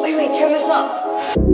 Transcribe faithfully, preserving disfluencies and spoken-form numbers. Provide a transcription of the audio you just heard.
Wait, wait, turn this up.